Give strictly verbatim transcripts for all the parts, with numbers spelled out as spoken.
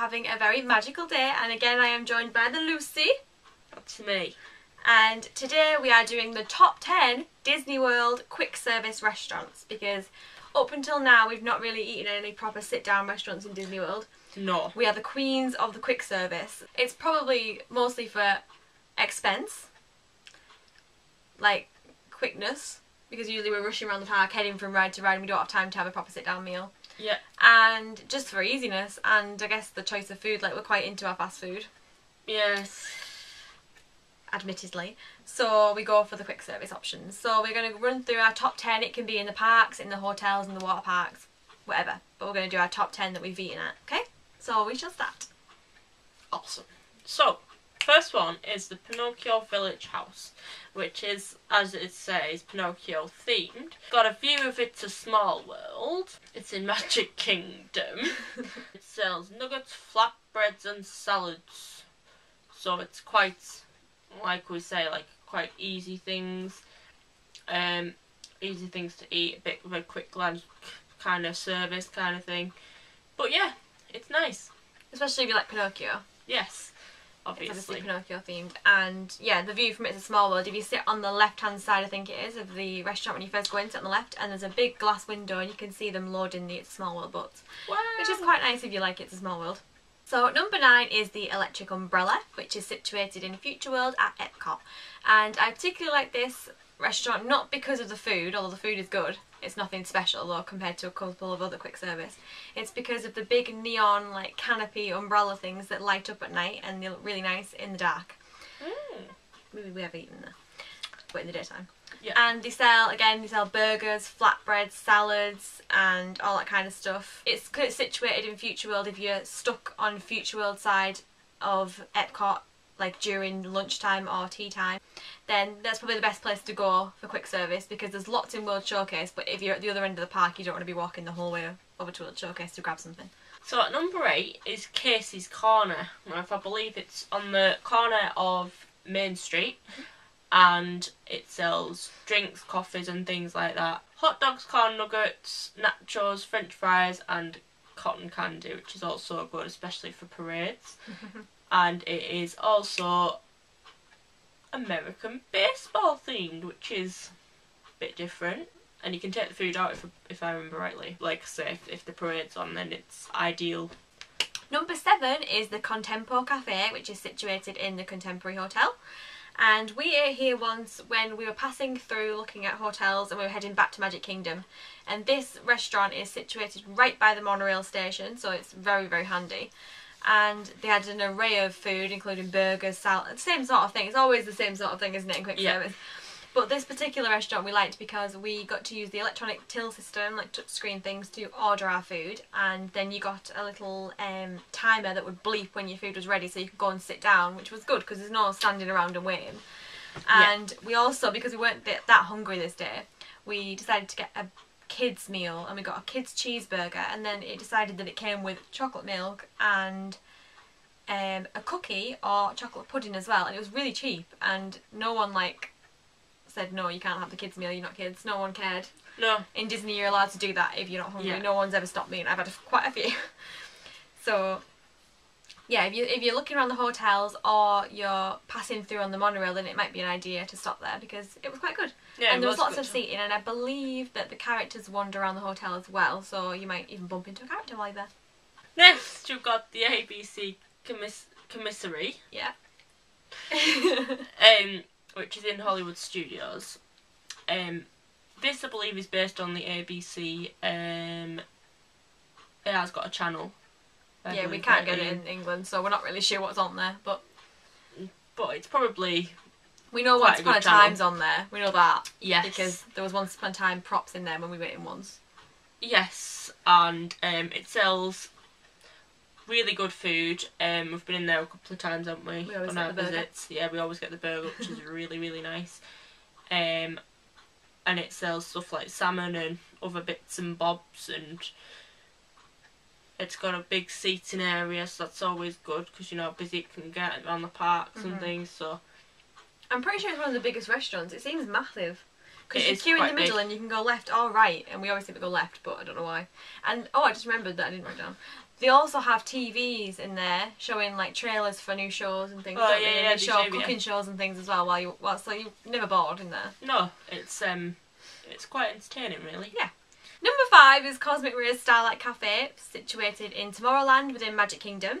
having a very magical day, and again I am joined by the Lucy. That's me. And today we are doing the top ten Disney World quick service restaurants, because up until now we've not really eaten at any proper sit down restaurants in Disney World. No. We are the queens of the quick service. It's probably mostly for expense, like quickness, because usually we're rushing around the park heading from ride to ride and we don't have time to have a proper sit down meal. Yeah. And just for easiness, and I guess the choice of food, like we're quite into our fast food. Yes. Admittedly. So we go for the quick service options. So we're going to run through our top ten. It can be in the parks, in the hotels, in the water parks, whatever. But we're going to do our top ten that we've eaten at, okay? So we shall start. Awesome. So, first one is the Pinocchio Village Haus, which is, as it says, Pinocchio themed. Got a view of It's a Small World. It's in Magic Kingdom. It sells nuggets, flatbreads and salads. So it's quite, like we say, like quite easy things. Um, easy things to eat, a bit of a quick lunch kind of service kind of thing. But yeah, it's nice. Especially if you like Pinocchio. Yes. Obviously. It's obviously Pinocchio themed, and yeah, the view from It's a Small World, if you sit on the left hand side, I think it is, of the restaurant when you first go in, sit on the left, and there's a big glass window and you can see them loading the It's a Small World butts. Wow. Which is quite nice if you like It's a Small World. So number nine is the Electric Umbrella, which is situated in Future World at Epcot, and I particularly like this restaurant not because of the food, although the food is good, it's nothing special though compared to a couple of other quick service. It's because of the big neon like canopy umbrella things that light up at night and they look really nice in the dark. Mm. Maybe we have eaten there, but in the daytime. Yeah. And they sell, again, they sell burgers, flatbreads, salads and all that kind of stuff. It's situated in Future World if you're stuck on Future World side of Epcot, like during lunchtime or tea time, then that's probably the best place to go for quick service, because there's lots in World Showcase, but if you're at the other end of the park you don't want to be walking the whole way over to World Showcase to grab something. So at number eight is Casey's Corner, if I believe it's on the corner of Main Street, and it sells drinks, coffees and things like that. Hot dogs, corn nuggets, nachos, french fries and cotton candy, which is also good, especially for parades. And it is also American baseball themed, which is a bit different. And you can take the food out if, if I remember rightly. Like I say, if, if the parade's on, then it's ideal. Number seven is the Contempo Cafe, which is situated in the Contemporary Hotel. And we ate here once when we were passing through looking at hotels and we were heading back to Magic Kingdom. And this restaurant is situated right by the monorail station, so it's very, very handy. And they had an array of food, including burgers, salad, same sort of thing. It's always the same sort of thing, isn't it, in quick yeah. service? But this particular restaurant we liked because we got to use the electronic till system, like touchscreen things, to order our food. And then you got a little um, timer that would bleep when your food was ready, so you could go and sit down, which was good because there's no standing around and waiting. And yeah. we also, because we weren't th that hungry this day, we decided to get a kids meal, and we got a kids cheeseburger, and then it decided that it came with chocolate milk and um, a cookie or chocolate pudding as well, and it was really cheap, and no one like said no, you can't have the kids meal, you're not kids. No one cared. No. In Disney you're allowed to do that if you're not hungry. Yeah. No one's ever stopped me, and I've had quite a few. So yeah, if, you, if you're looking around the hotels or you're passing through on the monorail, then it might be an idea to stop there because it was quite good. Yeah, and there was, was lots of seating, and I believe that the characters wander around the hotel as well, so you might even bump into a character while you're there. Next, you've got the A B C commis Commissary. Yeah. um, which is in Hollywood Studios. Um, this, I believe, is based on the A B C. Um, it has got a channel. I yeah, we can't get it in England, so we're not really sure what's on there, but... But it's probably... We know Once Upon a Time's on there, we know that. Yes. Because there was Once Upon a Time props in there when we were in once. Yes, and um, it sells really good food. Um, we've been in there a couple of times, haven't we? We always on get our the visits. Burger. Yeah, we always get the burger, which is really, really nice. Um, and it sells stuff like salmon and other bits and bobs, and... It's got a big seating area, so that's always good because you know how busy it can get around the parks mm-hmm. and things. So I'm pretty sure it's one of the biggest restaurants. It seems massive because you queue in the middle big. and you can go left or right, and we always think we go left, but I don't know why. And oh, I just remembered that I didn't write down. They also have T Vs in there showing like trailers for new shows and things. Oh yeah, they? yeah. They show show, cooking yeah. shows and things as well. While you, while, so you're never bored in there. No, it's um, it's quite entertaining, really. Yeah. Number five is Cosmic Ray's Starlight Cafe, situated in Tomorrowland within Magic Kingdom.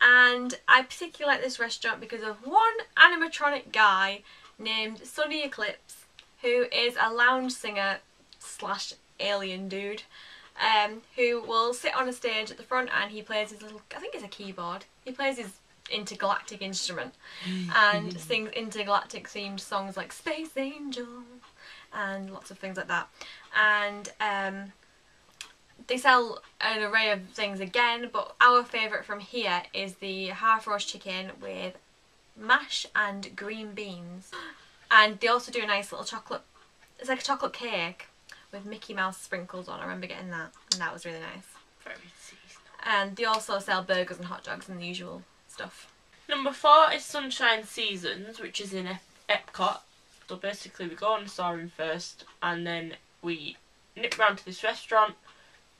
And I particularly like this restaurant because of one animatronic guy named Sunny Eclipse, who is a lounge singer slash alien dude, um, who will sit on a stage at the front and he plays his little, I think it's a keyboard, he plays his intergalactic instrument and sings intergalactic themed songs like Space Angel and lots of things like that. And um, they sell an array of things again, but our favourite from here is the half roast chicken with mash and green beans. And they also do a nice little chocolate, it's like a chocolate cake with Mickey Mouse sprinkles on. I remember getting that and that was really nice. Very seasonal. And they also sell burgers and hot dogs and the usual stuff. Number four is Sunshine Seasons, which is in Ep Epcot. So basically we go on Soarin first and then we nip round to this restaurant,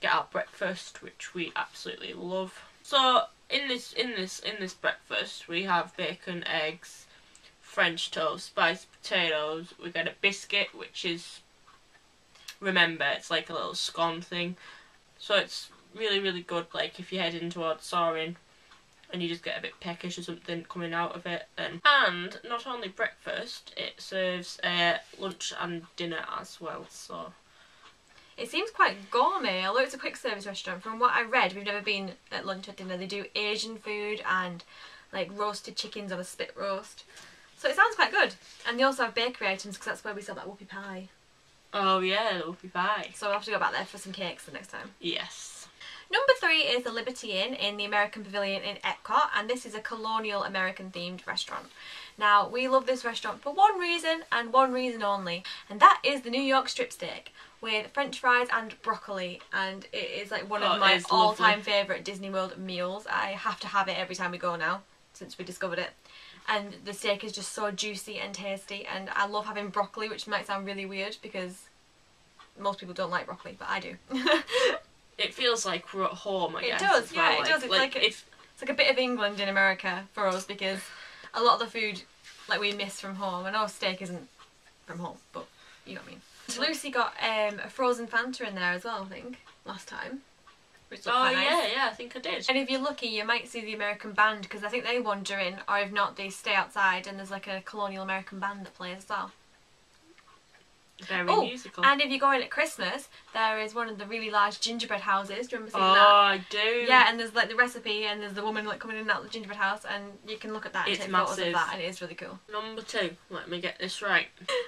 get our breakfast, which we absolutely love. So in this in this in this breakfast we have bacon, eggs, French toast, spiced potatoes, we get a biscuit, which is, remember, it's like a little scone thing. So it's really, really good, like if you're heading towards Soarin and you just get a bit peckish or something coming out of it. Then. And not only breakfast, it serves uh, lunch and dinner as well, so... It seems quite gourmet, although it's a quick service restaurant. From what I read, we've never been at lunch or dinner. They do Asian food and like roasted chickens on a spit roast. So it sounds quite good. And they also have bakery items because that's where we sell that whoopie pie. Oh yeah, the whoopie pie. So we'll have to go back there for some cakes the next time. Yes. Number three is the Liberty Inn in the American Pavilion in Epcot, and this is a colonial American themed restaurant. Now, we love this restaurant for one reason and one reason only, and that is the New York strip steak with french fries and broccoli, and it is like one oh, of my all-time favourite Disney World meals. I have to have it every time we go now, since we discovered it. And the steak is just so juicy and tasty, and I love having broccoli, which might sound really weird because most people don't like broccoli, but I do. It feels like we're at home, I guess. It does, yeah, well. it like, does. It's like, like a, it's like a bit of England in America for us, because a lot of the food, like, we miss from home. I know steak isn't from home, but you know what I mean. Lucy got um, a frozen Fanta in there as well, I think, last time. Which looked oh, yeah, nice. yeah, I think I did. And if you're lucky, you might see the American band, because I think they wander in, or if not, they stay outside, and there's, like, a colonial American band that plays as well. Very oh, musical. And if you're going at Christmas, there is one of the really large gingerbread houses. Do you remember seeing oh, that? Oh, I do. Yeah, and there's like the recipe, and there's the woman like coming in and out of the gingerbread house, and you can look at that. It's and take massive. Photos of that, and it is really cool. Number two, let me get this right.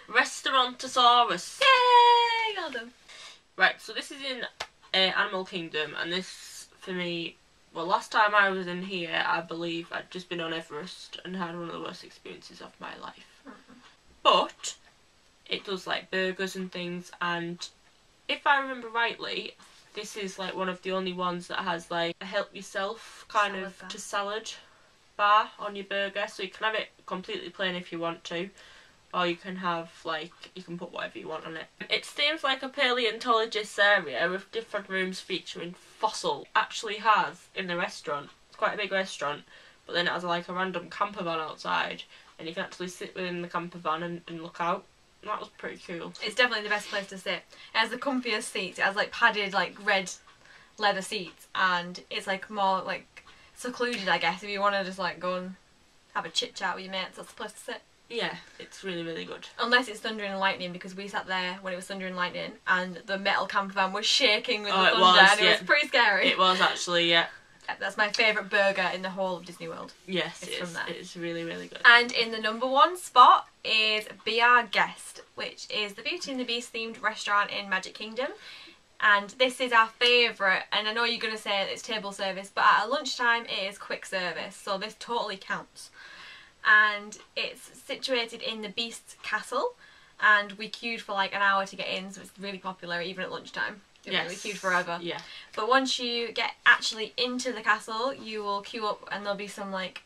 Restaurantosaurus. Yay! Well done. Right, so this is in uh, Animal Kingdom, and this for me, well, last time I was in here, I believe I'd just been on Everest and had one of the worst experiences of my life. Mm-hmm. But it does like burgers and things, and if I remember rightly, this is like one of the only ones that has like a help yourself kind salad of bar. to salad bar on your burger, so you can have it completely plain if you want to, or you can have like, you can put whatever you want on it. It seems like a paleontologist's area with different rooms featuring fossils. Actually has in the restaurant, it's quite a big restaurant, but then it has like a random camper van outside, and you can actually sit within the camper van and, and look out. That was pretty cool. It's definitely the best place to sit. It has the comfiest seats. It has like padded like red leather seats, and it's like more like secluded, I guess, if you want to just like go and have a chit chat with your mates. That's the place to sit. Yeah, it's really, really good. Unless it's thundering and lightning, because we sat there when it was thundering and lightning, and the metal camper van was shaking with oh, the thunder, it was, and yeah. it was pretty scary. It was actually, yeah. That's my favourite burger in the whole of Disney World. Yes, it's it is. From there. It's really, really good. And in the number one spot is Be Our Guest, which is the Beauty and the Beast themed restaurant in Magic Kingdom. And this is our favourite, and I know you're going to say it's table service, but at lunchtime it is quick service, so this totally counts. And it's situated in the Beast's Castle, and we queued for like an hour to get in, so it's really popular even at lunchtime. Yeah, we queued forever. Yeah. But once you get actually into the castle, you will queue up, and there'll be some like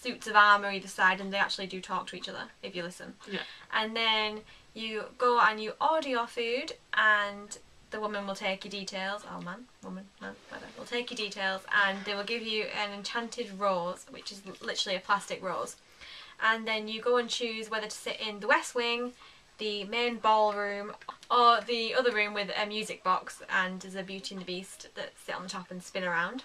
suits of armour either side, and they actually do talk to each other if you listen. Yeah. And then you go and you order your food, and the woman will take your details, or man, woman, man, whatever, will take your details, and they will give you an enchanted rose, which is literally a plastic rose. And then you go and choose whether to sit in the West Wing, the main ballroom, or the other room with a music box, and there's a Beauty and the Beast that sit on the top and spin around.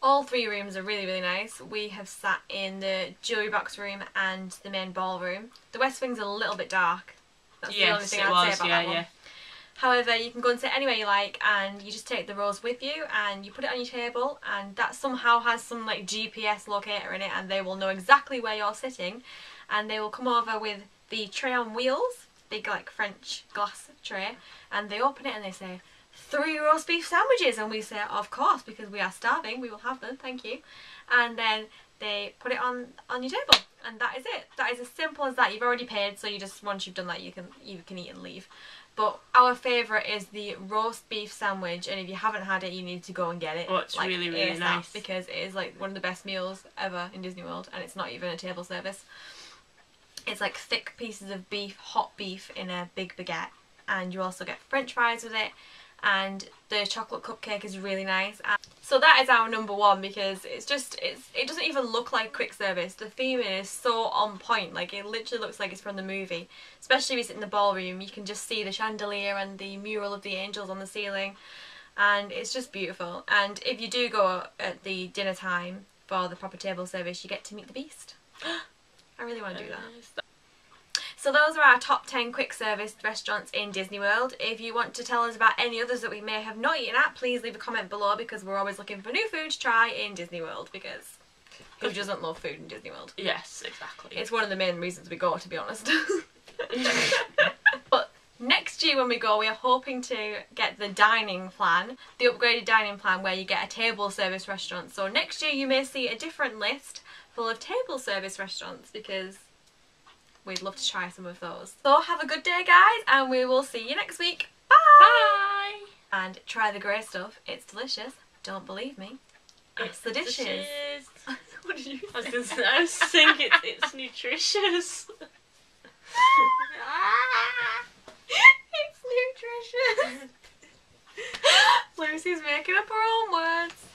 All three rooms are really, really nice. We have sat in the jewellery box room and the main ballroom. The West Wing's a little bit dark. That's yes, the only thing I'd was, say about yeah, that one. Yeah. However, you can go and sit anywhere you like, and you just take the rose with you and you put it on your table, and that somehow has some like G P S locator in it, and they will know exactly where you're sitting, and they will come over with the tray on wheels, big like French glass tray, and they open it and they say, three roast beef sandwiches, and we say, of course, because we are starving, we will have them, thank you. And then they put it on on your table, and that is it. That is as simple as that. You've already paid, so you just, once you've done that, you can you can eat and leave. But our favourite is the roast beef sandwich, and if you haven't had it, you need to go and get it. Well, it's like, really, really nice. Because it is like one of the best meals ever in Disney World, and it's not even a table service. It's like thick pieces of beef, hot beef, in a big baguette, and you also get French fries with it, and the chocolate cupcake is really nice. And so that is our number one, because it's just, it's it doesn't even look like quick service. The theming is so on point, like it literally looks like it's from the movie. Especially if you sit in the ballroom, you can just see the chandelier and the mural of the angels on the ceiling, and it's just beautiful. And if you do go at the dinner time for the proper table service, you get to meet the Beast. I really want to do that. So those are our top ten quick service restaurants in Disney World. If you want to tell us about any others that we may have not eaten at, please leave a comment below, because we're always looking for new food to try in Disney World, because who doesn't love food in Disney World? Yes, exactly. It's one of the main reasons we go, to be honest. But next year when we go, we are hoping to get the dining plan, the upgraded dining plan, where you get a table service restaurant. So next year you may see a different list full of table service restaurants, because we'd love to try some of those. So have a good day, guys, and we will see you next week. Bye! Bye! And try the grey stuff. It's delicious. Don't believe me. It's, it's the dishes. dishes. What did you say? I was just, I was saying it, it's nutritious. It's nutritious. Lucy's making up her own words.